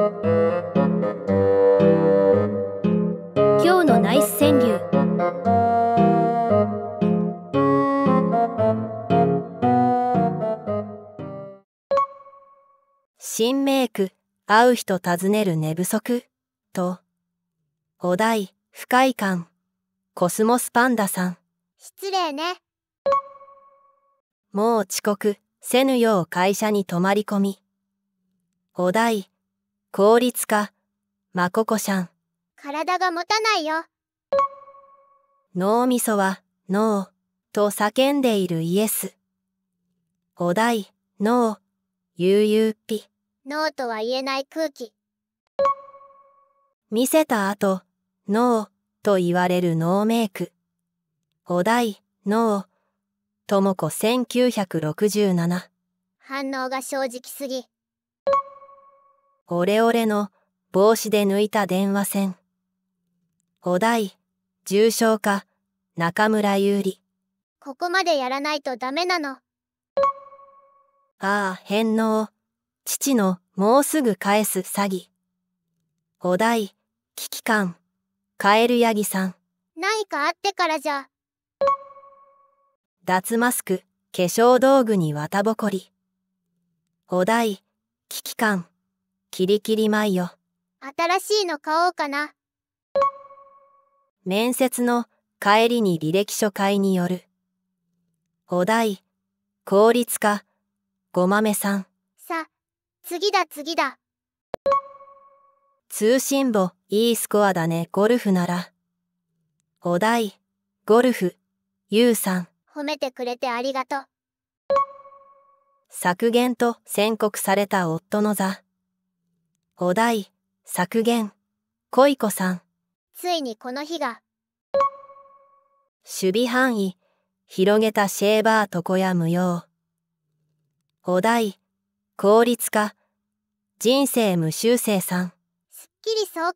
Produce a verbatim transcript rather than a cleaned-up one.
今日のナイス川柳。新名句、会う人尋ねる寝不足と、お題、不快感、コスモスパンダさん。失礼ね。もう遅刻せぬよう会社に泊まり込み。お題、効率化、まここしゃん。体が持たないよ。脳みそはノーと叫んでいるイエス。お題、ノー、ゆうゆうっぴ。ノーとは言えない空気。見せた後、ノーと言われるノーメイク。お題、ノー、ともこせんきゅうひゃくろくじゅうなな。反応が正直すぎ。オレオレの帽子で抜いた電話線。お題、重症化、中村優里。ここまでやらないとダメなの。ああ、返納、父のもうすぐ返す詐欺。お題、危機感、カエルヤギさん。何かあってからじゃ。脱マスク、化粧道具に綿ぼこり。お題、危機感、キリキリ舞よ。新しいの買おうかな。面接の帰りに履歴書買いによる。お題、効率化、ごまめさん。さ、次だ次だ。通信簿、いいスコアだね、ゴルフなら。お題、ゴルフ、ゆうさん。褒めてくれてありがとう。削減と宣告された夫の座。お題、削減、恋子さん。ついにこの日が。守備範囲、広げたシェーバー床屋無用。お題、効率化、人生無修正さん。すっきり爽快。